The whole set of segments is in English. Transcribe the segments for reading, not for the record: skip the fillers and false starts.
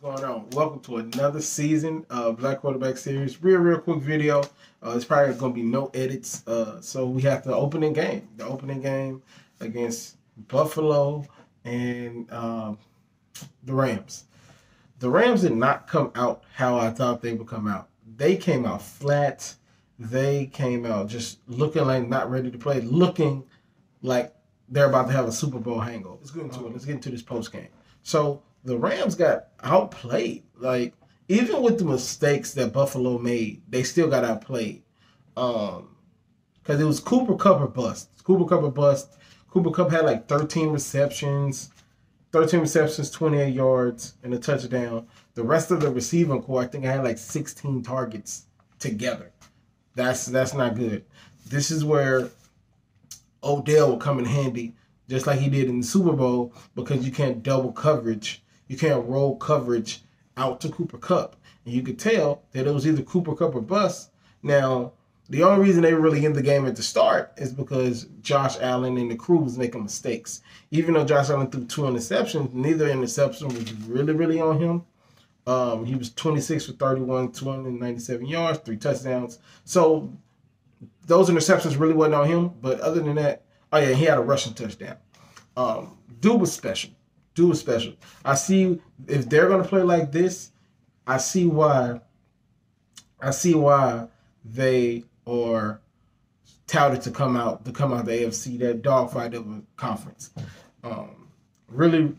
What's going on? Welcome to another season of Black Quarterback Series. Real quick video. It's probably going to be no edits. So we have the opening game. The opening game against Buffalo and the Rams. The Rams did not come out how I thought they would come out. They came out flat. They came out just looking like not ready to play. Looking like they're about to have a Super Bowl hangover. Let's get into it. Let's get into this post game. So the Rams got outplayed. Like, even with the mistakes that Buffalo made, they still got outplayed. Because it was Cooper Kupp or bust. Cooper Kupp or bust. Cooper Kupp had like 13 receptions, 28 yards, and a touchdown. The rest of the receiving corps, I think I had like 16 targets together. That's not good. This is where Odell will come in handy, just like he did in the Super Bowl, because you can't double coverage. You can't roll coverage out to Cooper Kupp. And you could tell that it was either Cooper Kupp or bust. Now, the only reason they were really in the game at the start is because Josh Allen and the crew was making mistakes. Even though Josh Allen threw two interceptions, neither interception was really on him. He was 26 for 31, 297 yards, 3 touchdowns. So those interceptions really wasn't on him. But other than that, oh, yeah, he had a rushing touchdown. Dude was special. Dude was special. I see if they're going to play like this, I see why they are touted to come out the AFC, that dogfight of a conference. Really,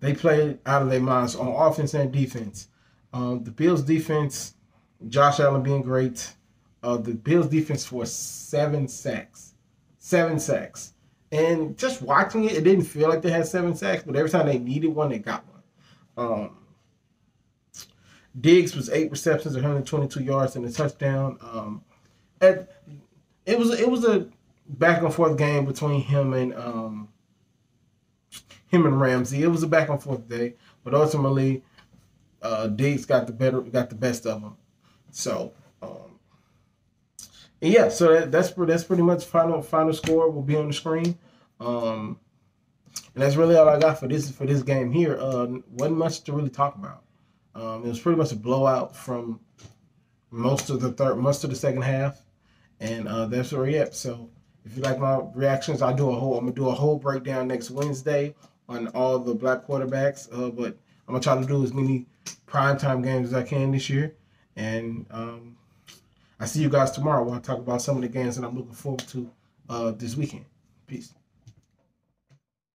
they played out of their minds on offense and defense. The Bills' defense, Josh Allen being great. The Bills' defense forced 7 sacks. 7 sacks. And just watching it, it didn't feel like they had 7 sacks, but every time they needed one, they got one. Diggs was 8 receptions, 122 yards, and a touchdown. It was a back and forth game between him and Ramsey. It was a back and forth day, but ultimately, Diggs got the best of him. So. Yeah, so that's pretty much final score will be on the screen, and that's really all I got for this game here. Wasn't much to really talk about. It was pretty much a blowout from most of the second half, and that's where we're at. So if you like my reactions, I'm gonna do a whole breakdown next Wednesday on all the black quarterbacks. But I'm gonna try to do as many primetime games as I can this year, and. I see you guys tomorrow when I talk about some of the games that I'm looking forward to this weekend. Peace.